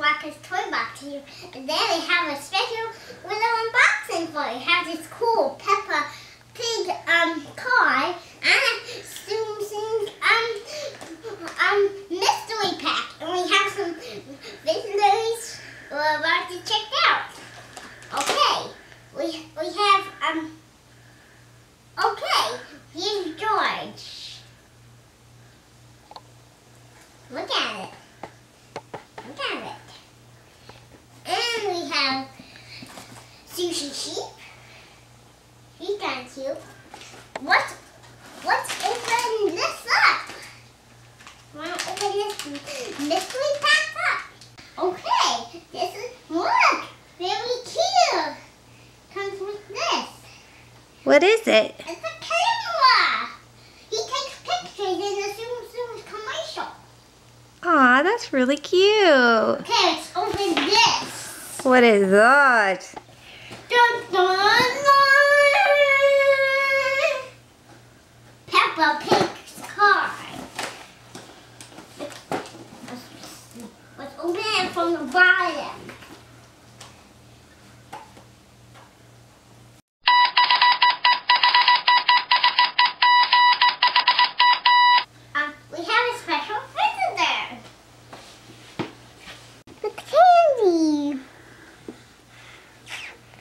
Rocket's toy box here. And there we have a special little unboxing for you. We have this cool Peppa Pig toy and a Zoom mystery pack. And we have some visitors we're about to check out. Okay, we have okay, here's George. Look at it. Sushi Sheep. He's kind of cute. What's opening this up? Wanna open this mystery pack up? Okay, this is, look, very cute. Comes with this. What is it? It's a camera. He takes pictures in the Zoom commercial. Aw, that's really cute. Okay, let's open this. What is that? Dun, dun, dun. Peppa Pig's car. Let's open it from the bottom. We have a special visitor. The candy.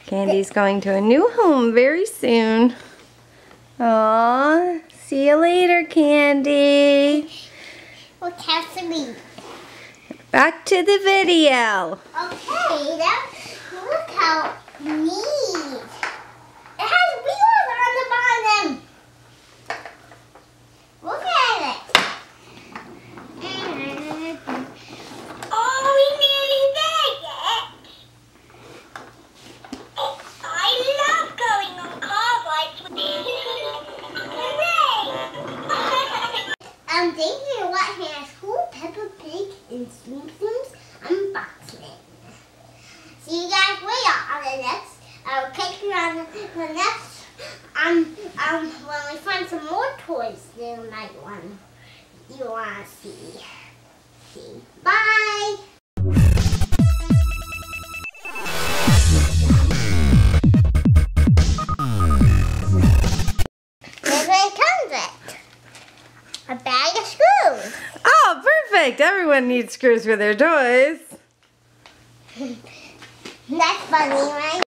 Candy's going to a new home very soon. Aww, see you later, Candy. We'll have to leave. Back to the video. Okay, look how neat. It has wheels on the bottom. Look at it. And, oh, we nearly did it. Thank you for watching our cool Peppa Pig and Zoom's unboxing. See you guys later on the next. I'll catch you on the next. When we find some more toys, they might want you wanna see. Bye. Everyone needs screws for their toys. That's funny, right?